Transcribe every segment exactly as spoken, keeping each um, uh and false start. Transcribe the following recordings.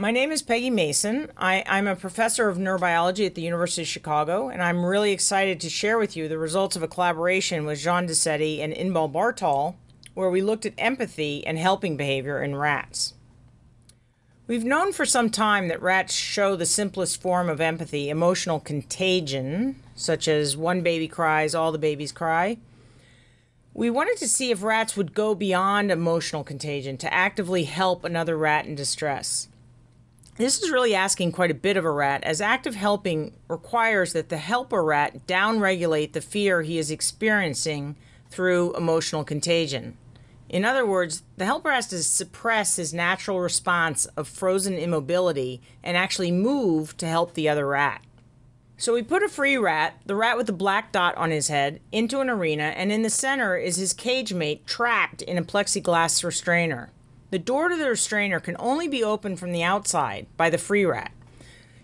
My name is Peggy Mason. I, I'm a professor of neurobiology at the University of Chicago, and I'm really excited to share with you the results of a collaboration with Jean Decety and Inbal Bartal, where we looked at empathy and helping behavior in rats. We've known for some time that rats show the simplest form of empathy, emotional contagion, such as one baby cries, all the babies cry. We wanted to see if rats would go beyond emotional contagion to actively help another rat in distress. This is really asking quite a bit of a rat, as active helping requires that the helper rat downregulate the fear he is experiencing through emotional contagion. In other words, the helper has to suppress his natural response of frozen immobility and actually move to help the other rat. So we put a free rat, the rat with the black dot on his head, into an arena, and in the center is his cage mate trapped in a plexiglass restrainer. The door to the restrainer can only be opened from the outside by the free rat.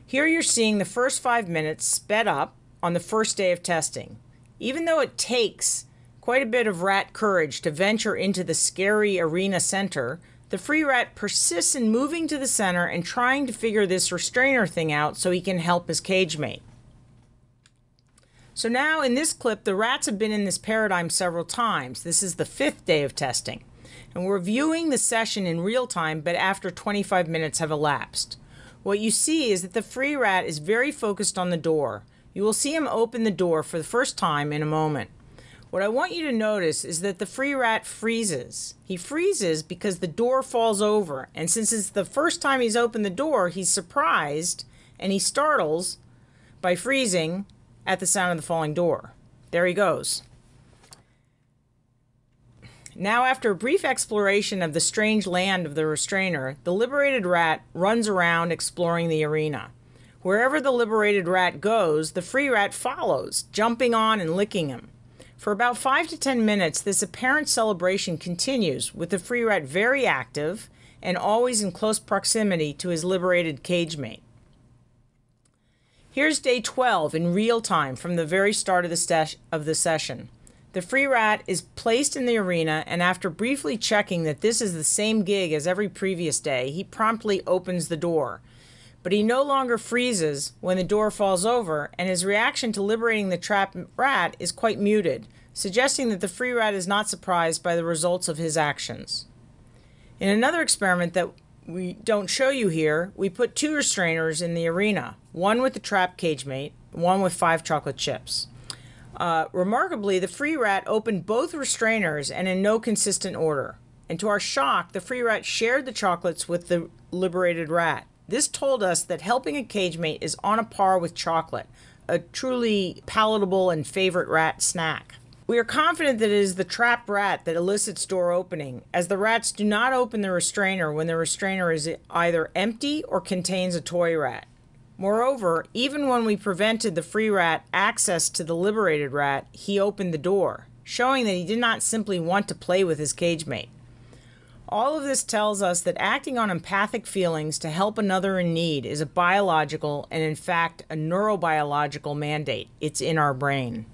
Here you're seeing the first five minutes sped up on the first day of testing. Even though it takes quite a bit of rat courage to venture into the scary arena center, the free rat persists in moving to the center and trying to figure this restrainer thing out so he can help his cage mate. So now in this clip, the rats have been in this paradigm several times. This is the fifth day of testing. And we're viewing the session in real time, but after twenty-five minutes have elapsed. What you see is that the free rat is very focused on the door. You will see him open the door for the first time in a moment. What I want you to notice is that the free rat freezes. He freezes because the door falls over. And since it's the first time he's opened the door, he's surprised and he startles by freezing at the sound of the falling door. There he goes. Now, after a brief exploration of the strange land of the restrainer, the liberated rat runs around exploring the arena. Wherever the liberated rat goes, the free rat follows, jumping on and licking him. For about five to ten minutes, this apparent celebration continues, with the free rat very active and always in close proximity to his liberated cage mate. Here's day twelve in real time from the very start of the, of the session. The free rat is placed in the arena, and after briefly checking that this is the same gig as every previous day, he promptly opens the door. But he no longer freezes when the door falls over, and his reaction to liberating the trapped rat is quite muted, suggesting that the free rat is not surprised by the results of his actions. In another experiment that we don't show you here, we put two restrainers in the arena, one with the trap cage mate, one with five chocolate chips. Uh, remarkably, the free rat opened both restrainers and in no consistent order. And to our shock, the free rat shared the chocolates with the liberated rat. This told us that helping a cage mate is on a par with chocolate, a truly palatable and favorite rat snack. We are confident that it is the trapped rat that elicits door opening, as the rats do not open the restrainer when the restrainer is either empty or contains a toy rat. Moreover, even when we prevented the free rat access to the liberated rat, he opened the door, showing that he did not simply want to play with his cage mate. All of this tells us that acting on empathic feelings to help another in need is a biological and, in fact, a neurobiological mandate. It's in our brain.